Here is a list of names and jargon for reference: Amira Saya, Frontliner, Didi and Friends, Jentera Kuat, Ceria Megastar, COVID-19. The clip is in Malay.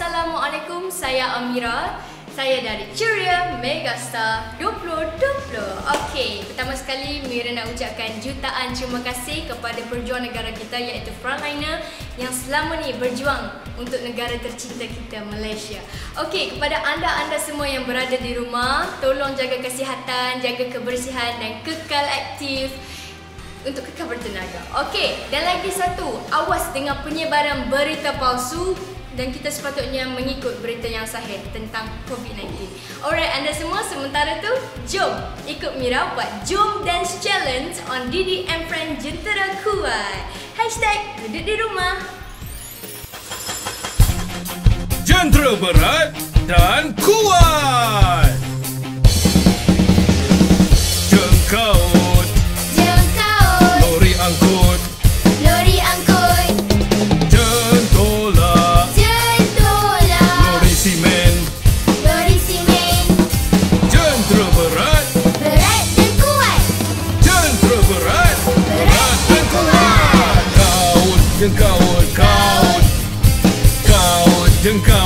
Assalamualaikum, saya Amira. Saya dari Ceria Megastar 2020. Okey, pertama sekali Mira nak ucapkan jutaan terima kasih kepada perjuang negara kita iaitu Frontliner yang selama ni berjuang untuk negara tercinta kita Malaysia. Okey, kepada anda semua yang berada di rumah, tolong jaga kesihatan, jaga kebersihan dan kekal aktif untuk kekal bertenaga. Okey, dan lagi satu, awas dengan penyebaran berita palsu. Dan kita sepatutnya mengikut berita yang sahih tentang COVID-19. Alright anda semua, sementara tu jom ikut Mira buat Jom Dance Challenge on Didi and Friends Jentera Kuat. Hashtag duduk di rumah. Jentera berat dan kuat. Jengkaut. Jengkaut. Lori angkut. Lori angkut. Jengkaut, jengkaut, jengkaut.